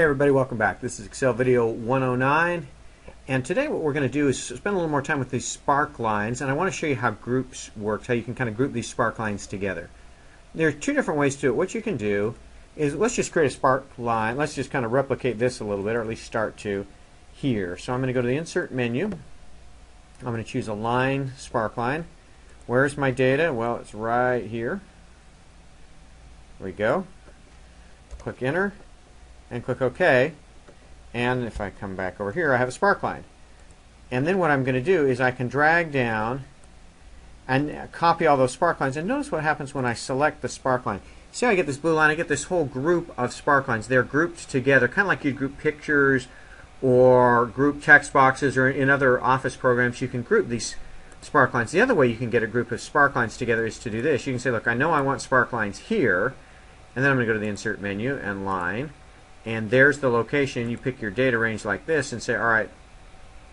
Hey everybody, welcome back. This is Excel video 109, and today what we're going to do is spend a little more time with these Sparklines, and I want to show you how groups works, how you can kind of group these Sparklines together. There are two different ways to do it. What you can do is, let's just create a Sparkline, let's just kind of replicate this a little bit, or at least start to here. So I'm going to go to the Insert menu, I'm going to choose a line Sparkline. Where's my data? Well, it's right here. There we go. Click Enter and click OK, and if I come back over here I have a Sparkline. And then what I'm going to do is I can drag down and copy all those Sparklines, and notice what happens when I select the Sparkline. See how I get this blue line? I get this whole group of Sparklines. They're grouped together, kind of like you'd group pictures or group text boxes, or in other Office programs you can group these Sparklines. The other way you can get a group of Sparklines together is to do this. You can say, look, I know I want Sparklines here, and then I'm going to go to the Insert menu and Line, and there's the location. You pick your data range like this and say, alright,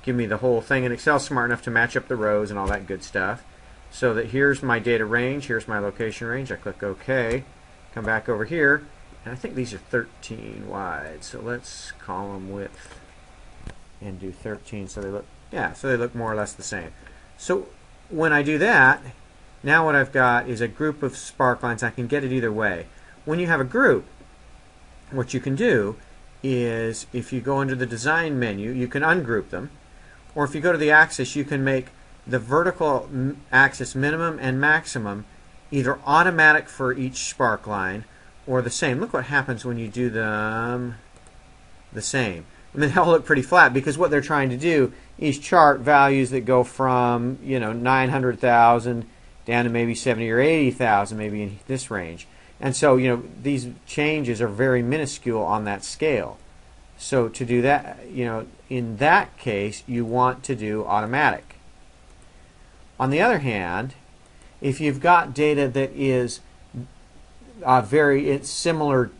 give me the whole thing, and Excel's smart enough to match up the rows and all that good stuff, so that here's my data range, here's my location range. I click OK, come back over here, and I think these are 13 wide, so let's column width and do 13, so they look, yeah, so they look more or less the same. So when I do that, now what I've got is a group of Sparklines. I can get it either way. When you have a group, what you can do is, if you go under the Design menu, you can ungroup them, or if you go to the axis, you can make the vertical axis minimum and maximum either automatic for each Sparkline or the same. Look what happens when you do them the same. I mean, they all look pretty flat, because what they're trying to do is chart values that go from, you know, 900,000 down to maybe 70 or 80,000, maybe in this range. And so, you know, these changes are very minuscule on that scale. So to do that, you know, in that case, you want to do automatic. On the other hand, if you've got data that is similar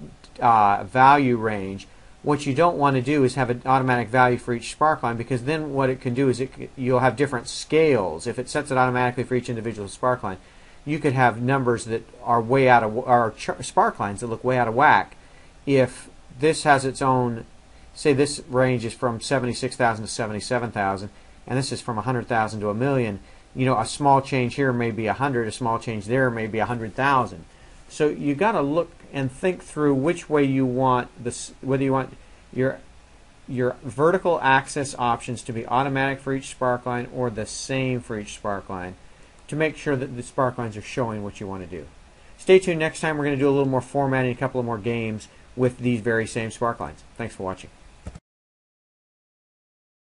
value range, what you don't want to do is have an automatic value for each Sparkline, because then what it can do is you'll have different scales. If it sets it automatically for each individual Sparkline, you could have numbers that are way out of, or Sparklines that look way out of whack. If this has its own, say this range is from 76,000 to 77,000, and this is from 100,000 to a million, you know, a small change here may be 100, a small change there may be 100,000. So you got to look and think through which way you want this, whether you want your vertical axis options to be automatic for each Sparkline or the same for each Sparkline, to make sure that the Sparklines are showing what you want to do. Stay tuned. Next time we're going to do a little more formatting, a couple of more games with these very same Sparklines. Thanks for watching.